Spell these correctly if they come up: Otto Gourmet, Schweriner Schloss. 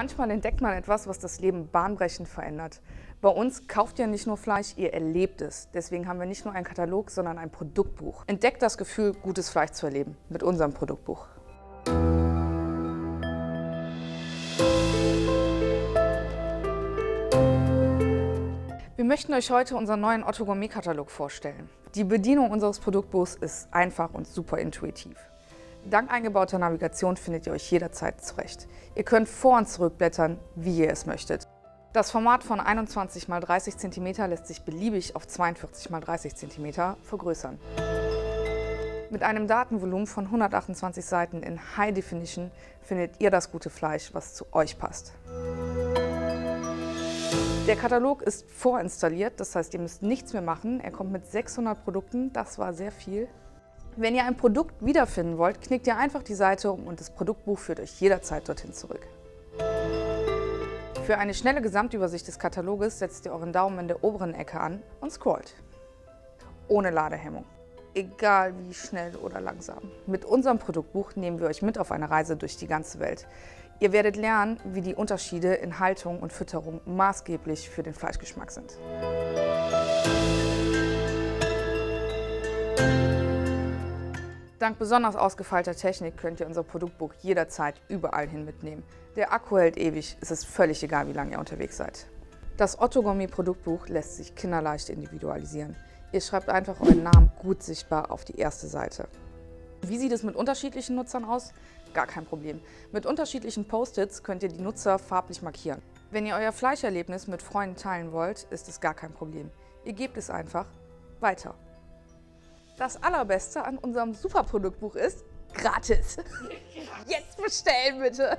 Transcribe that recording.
Manchmal entdeckt man etwas, was das Leben bahnbrechend verändert. Bei uns kauft ihr nicht nur Fleisch, ihr erlebt es. Deswegen haben wir nicht nur einen Katalog, sondern ein Produktbuch. Entdeckt das Gefühl, gutes Fleisch zu erleben mit unserem Produktbuch. Wir möchten euch heute unseren neuen Otto Gourmet Katalog vorstellen. Die Bedienung unseres Produktbuchs ist einfach und super intuitiv. Dank eingebauter Navigation findet ihr euch jederzeit zurecht. Ihr könnt vor- und zurückblättern, wie ihr es möchtet. Das Format von 21 x 30 cm lässt sich beliebig auf 42 x 30 cm vergrößern. Mit einem Datenvolumen von 128 Seiten in High Definition findet ihr das gute Fleisch, was zu euch passt. Der Katalog ist vorinstalliert, das heißt, ihr müsst nichts mehr machen. Er kommt mit 600 Produkten, das war sehr viel. Wenn ihr ein Produkt wiederfinden wollt, knickt ihr einfach die Seite um und das Produktbuch führt euch jederzeit dorthin zurück. Für eine schnelle Gesamtübersicht des Kataloges setzt ihr euren Daumen in der oberen Ecke an und scrollt. Ohne Ladehemmung. Egal wie schnell oder langsam. Mit unserem Produktbuch nehmen wir euch mit auf eine Reise durch die ganze Welt. Ihr werdet lernen, wie die Unterschiede in Haltung und Fütterung maßgeblich für den Fleischgeschmack sind. Dank besonders ausgefeilter Technik könnt ihr unser Produktbuch jederzeit überall hin mitnehmen. Der Akku hält ewig, es ist völlig egal, wie lange ihr unterwegs seid. Das Otto Gourmet Produktbuch lässt sich kinderleicht individualisieren. Ihr schreibt einfach euren Namen gut sichtbar auf die erste Seite. Wie sieht es mit unterschiedlichen Nutzern aus? Gar kein Problem. Mit unterschiedlichen Post-its könnt ihr die Nutzer farblich markieren. Wenn ihr euer Fleischerlebnis mit Freunden teilen wollt, ist es gar kein Problem. Ihr gebt es einfach weiter. Das Allerbeste an unserem Superproduktbuch ist gratis. Jetzt bestellen bitte!